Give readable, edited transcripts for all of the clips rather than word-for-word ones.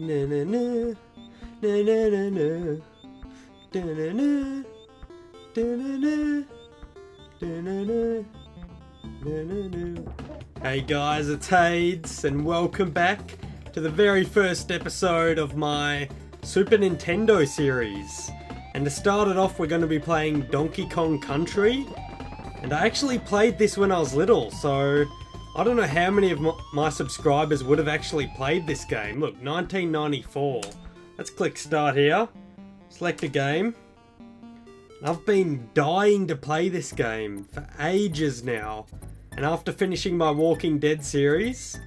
na na na na na na na da na na da na na da na na na na na. Hey guys, it's Haydz and welcome back to the very first episode of my Super Nintendo series. And to start it off, we're going to be playing Donkey Kong Country. And I actually played this when I was little, so I don't know how many of my subscribers would have actually played this game. Look, 1994. Let's click start here. Select a game. I've been dying to play this game for ages now. And after finishing my Walking Dead series,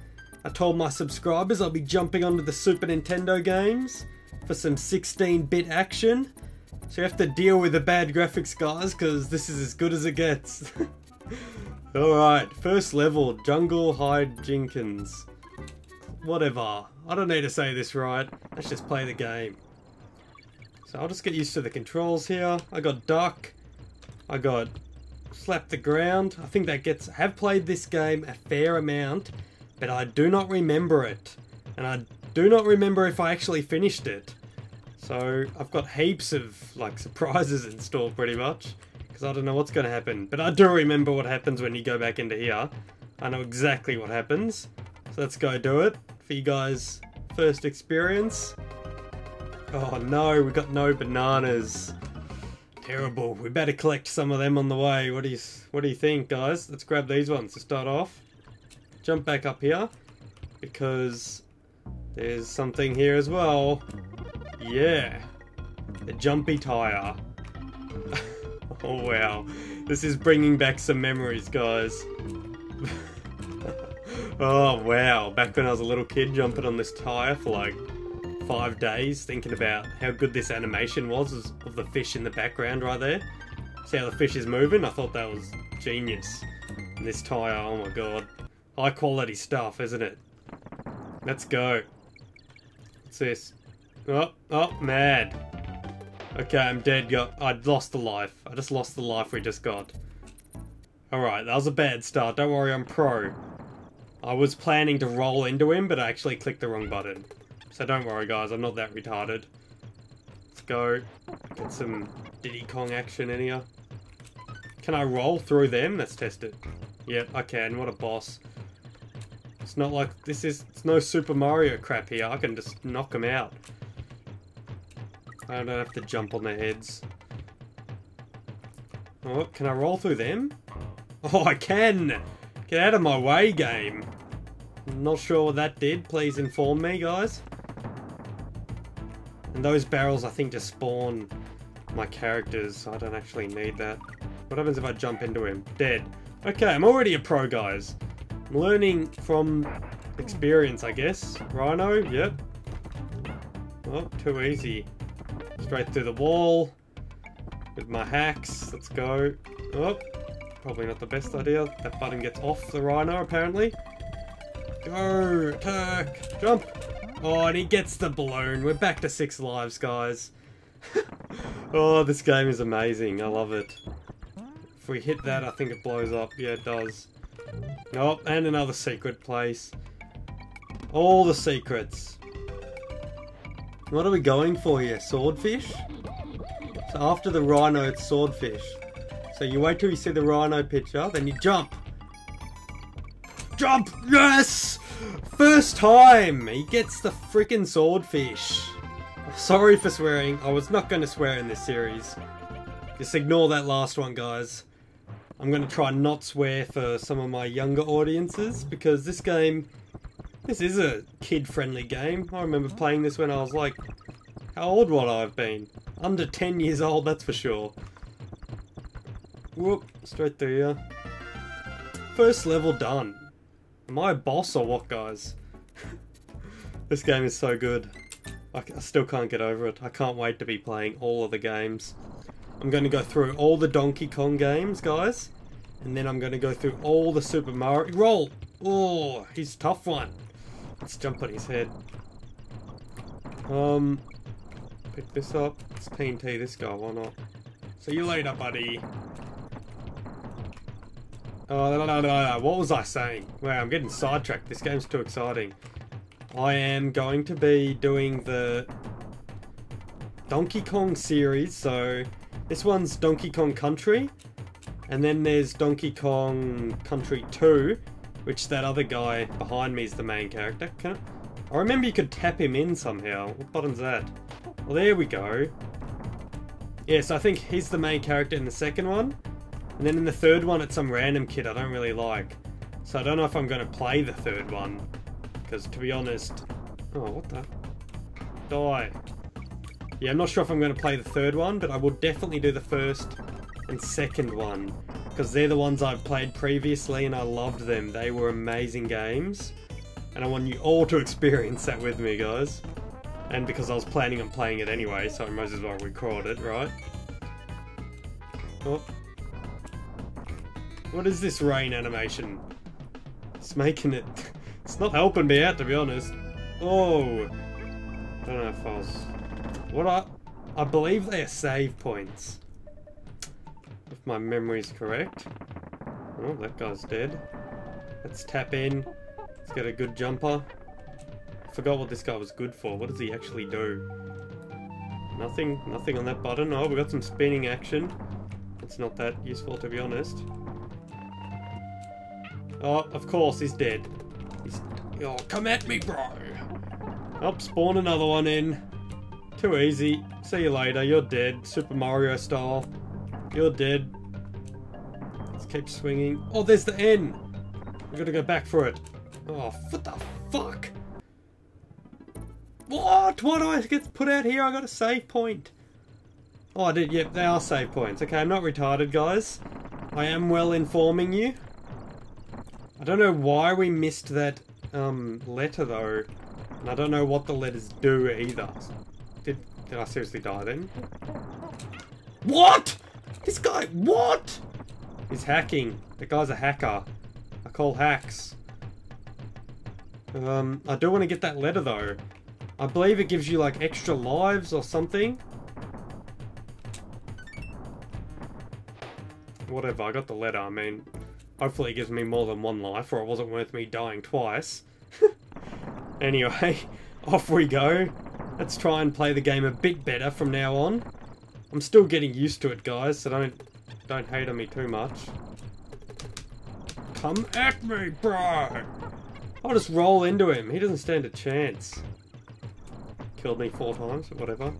I told my subscribers I'll be jumping onto the Super Nintendo games for some 16-bit action. So you have to deal with the bad graphics, guys, because this is as good as it gets. Alright, first level, Jungle Hyde Jenkins. Whatever. I don't need to say this right. Let's just play the game. So I'll just get used to the controls here. I got duck. I got slap the ground. I think that gets... I have played this game a fair amount, but I do not remember it. And I do not remember if I actually finished it. So I've got heaps of, like, surprises in store, pretty much. Because I don't know what's going to happen. But I do remember what happens when you go back into here. I know exactly what happens. So let's go do it. For you guys' first experience. Oh no, we got no bananas. Terrible. We better collect some of them on the way. What do you think, guys? Let's grab these ones to start off. Jump back up here. Because there's something here as well. Yeah, a jumpy tire. Oh wow, this is bringing back some memories, guys. Oh wow, back when I was a little kid, jumping on this tire for like 5 days, thinking about how good this animation was of the fish in the background right there. See how the fish is moving? I thought that was genius. And this tire, oh my god. High quality stuff, isn't it? Let's go. What's this? Oh, mad. Okay, I'm dead. I lost the life. I just lost the life we just got. Alright, that was a bad start. Don't worry, I'm pro. I was planning to roll into him, but I actually clicked the wrong button. So don't worry, guys. I'm not that retarded. Let's go get some Diddy Kong action in here. Can I roll through them? Let's test it. Yep, I can. What a boss. It's not like... It's no Super Mario crap here. I can just knock them out. I don't have to jump on their heads. Oh, can I roll through them? Oh, I can! Get out of my way, game! Not sure what that did. Please inform me, guys. And those barrels, I think, just spawn my characters, so I don't actually need that. What happens if I jump into him? Dead. Okay, I'm already a pro, guys. I'm learning from experience, I guess. Rhino, yep. Oh, too easy. Straight through the wall with my hacks. Let's go. Oh, probably not the best idea. That button gets off the rhino, apparently. Go, attack, jump. Oh, and he gets the balloon. We're back to 6 lives, guys. Oh, this game is amazing. I love it. If we hit that, I think it blows up. Yeah, it does. Oh, and another secret place. All the secrets. What are we going for here? Swordfish? So after the rhino, it's swordfish. So you wait till you see the rhino picture, then you jump. Jump! Yes! First time! He gets the freaking swordfish. Sorry for swearing. I was not going to swear in this series. Just ignore that last one, guys. I'm going to try not swear for some of my younger audiences, because this game... This is a kid-friendly game. I remember playing this when I was like... How old would I have been? Under 10 years old, that's for sure. Whoop, straight through here. First level done. Am I a boss or what, guys? This game is so good. I still can't get over it. I can't wait to be playing all of the games. I'm going to go through all the Donkey Kong games, guys. And then I'm going to go through all the Super Mario... Roll! Oh, he's a tough one. Let's jump on his head. Pick this up. Let's TNT this guy, why not? See you later, buddy. Oh, no. What was I saying? Wow, I'm getting sidetracked. This game's too exciting. I am going to be doing the Donkey Kong series, so this one's Donkey Kong Country, and then there's Donkey Kong Country 2, which that other guy behind me is the main character. I remember you could tap him in somehow. What button's that? Well, there we go. Yeah, so I think he's the main character in the second one, and then in the third one it's some random kid I don't really like. So I don't know if I'm going to play the third one, because to be honest... Oh, what the... Die. Yeah, I'm not sure if I'm going to play the third one, but I will definitely do the first and second one, because they're the ones I've played previously and I loved them. They were amazing games, and I want you all to experience that with me, guys. And because I was planning on playing it anyway, so I might as well record it, right? Oh. What is this rain animation? It's making it... It's not helping me out, to be honest. Oh! I don't know if I was... What I believe they are save points, if my memory's correct. Oh, that guy's dead. Let's tap in. Let's get a good jumper. Forgot what this guy was good for. What does he actually do? Nothing. Nothing on that button. Oh, we got some spinning action. It's not that useful, to be honest. Oh, of course, he's dead. He's... Oh, come at me, bro! Oh, spawn another one in. Too easy. See you later. You're dead. Super Mario style. You're dead. Let's keep swinging. Oh, there's the N. We've got to go back for it. Oh, what the fuck? What? Why do I get put out here? I got a save point. Oh, I did. Yep, they are save points. Okay, I'm not retarded, guys. I am well informing you. I don't know why we missed that letter though, and I don't know what the letters do either. Did I seriously die then? What? This guy, what? He's hacking. The guy's a hacker. I call hacks. I do want to get that letter though. I believe it gives you like extra lives or something. Whatever, I got the letter. I mean, hopefully it gives me more than one life or it wasn't worth me dying twice. Anyway, off we go. Let's try and play the game a bit better from now on. I'm still getting used to it, guys, so don't hate on me too much. Come at me, bro! I'll just roll into him. He doesn't stand a chance. Killed me 4 times, but whatever.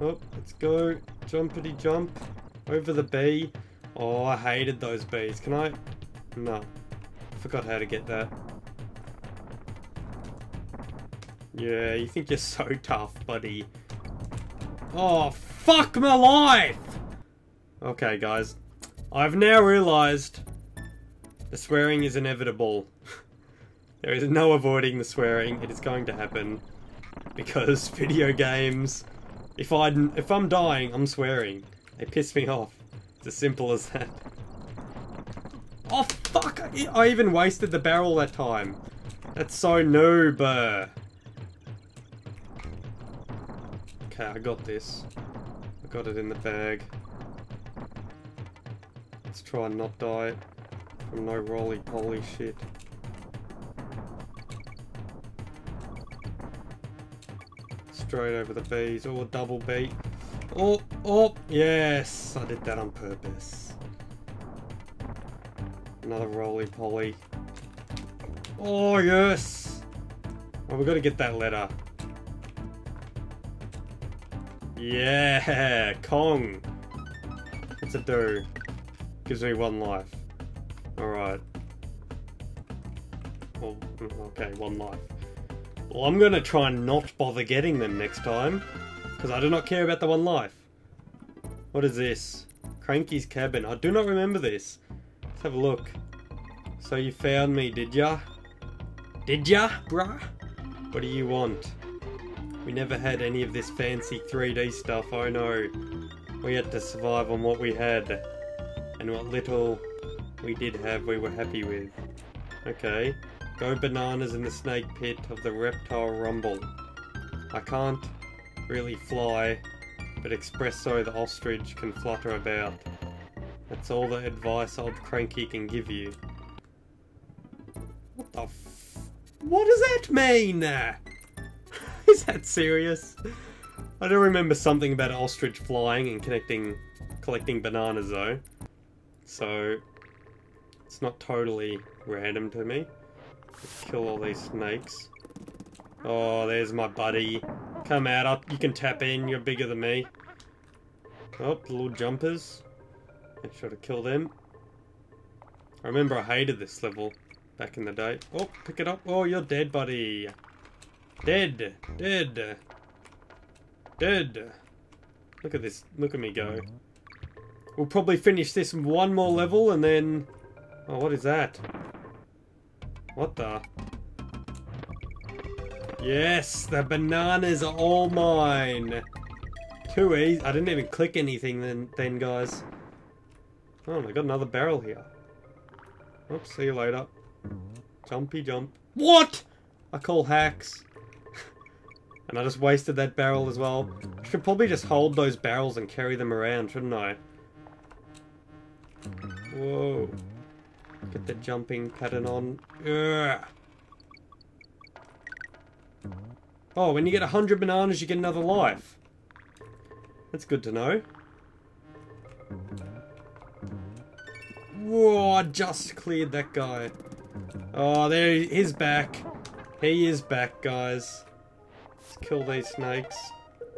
Oh, let's go. Jumpity jump. Over the bee. Oh, I hated those bees. Can I? No. Forgot how to get that. Yeah, you think you're so tough, buddy. Oh, fuck my life! Okay, guys. I've now realised the swearing is inevitable. There is no avoiding the swearing. It is going to happen. Because video games... If I'm dying, I'm swearing. They piss me off. It's as simple as that. Oh, fuck! I even wasted the barrel that time. That's so noob. Okay, I got this. I got it in the bag. Let's try and not die from no roly-poly shit. Straight over the bees. Oh, double beat. Oh, oh, yes! I did that on purpose. Another roly-poly. Oh, yes! Oh, we've got to get that letter. Yeah, Kong. What's it do? Gives me 1 life. Alright. Well, okay, 1 life. Well, I'm gonna try and not bother getting them next time, because I do not care about the 1 life. What is this? Cranky's cabin. I do not remember this. Let's have a look. So you found me, did ya? Did ya, bruh? What do you want? We never had any of this fancy 3D stuff, oh no. We had to survive on what we had. And what little we did have, we were happy with. Okay. Go bananas in the snake pit of the reptile rumble. I can't really fly, but Expresso the ostrich can flutter about. That's all the advice old Cranky can give you. What the f... What does that mean? Is that serious? I don't remember something about ostrich flying and collecting bananas though. So, it's not totally random to me. Let's kill all these snakes. Oh, there's my buddy. Come out, you can tap in, you're bigger than me. Oh, the little jumpers. Make sure to kill them. I remember I hated this level back in the day. Oh, pick it up. Oh, you're dead, buddy. Dead. Dead. Dead. Look at this. Look at me go. We'll probably finish this one more level and then... Oh, what is that? What the... Yes, the bananas are all mine. Too easy. I didn't even click anything then guys. Oh, I got another barrel here. Oops, see you later. Jumpy jump. What? I call hacks. And I just wasted that barrel as well. I should probably just hold those barrels and carry them around, shouldn't I? Whoa. Get the jumping pattern on. Ugh. Oh, when you get 100 bananas, you get another life. That's good to know. Whoa, I just cleared that guy. Oh, there he is back. He is back, guys. Let's kill these snakes.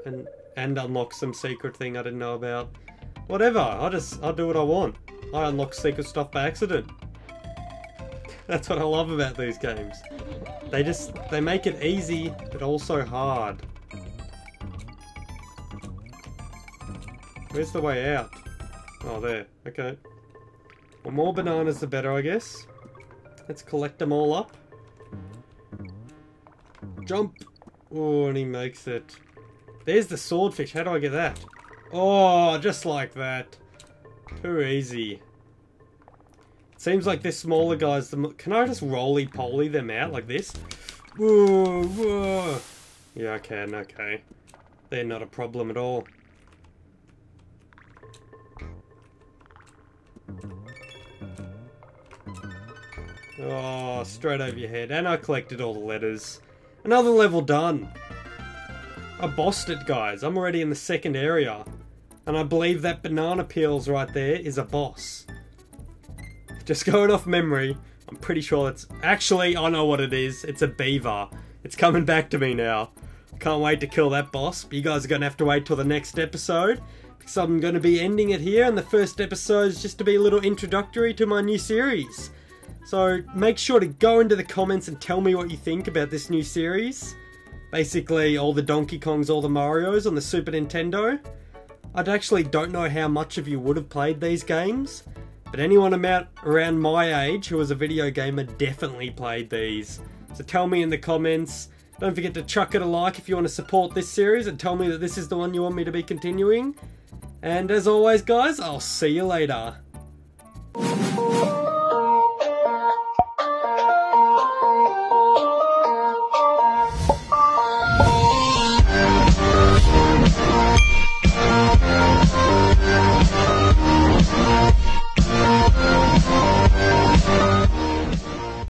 And unlock some secret thing I didn't know about. Whatever, I'll do what I want. I unlock secret stuff by accident. That's what I love about these games. They make it easy, but also hard. Where's the way out? Oh, there. Okay. Well, more bananas the better, I guess. Let's collect them all up. Jump! Oh, and he makes it. There's the swordfish. How do I get that? Oh, just like that. Too easy. Seems like this smaller guy's the mo- Can I just roly-poly them out like this? Whoa, whoa. Yeah, I can, okay. They're not a problem at all. Oh, straight over your head. And I collected all the letters. Another level done. I bossed it, guys. I'm already in the second area. And I believe that banana peels right there is a boss. Just going off memory, I'm pretty sure that's... Actually, I know what it is. It's a beaver. It's coming back to me now. Can't wait to kill that boss. But you guys are going to have to wait till the next episode. Because I'm going to be ending it here. And the first episode is just to be a little introductory to my new series. So make sure to go into the comments and tell me what you think about this new series. Basically, all the Donkey Kongs, all the Marios on the Super Nintendo. I actually don't know how much of you would have played these games. But anyone around my age who was a video gamer definitely played these. So tell me in the comments. Don't forget to chuck it a like if you want to support this series and tell me that this is the one you want me to be continuing. And as always guys, I'll see you later.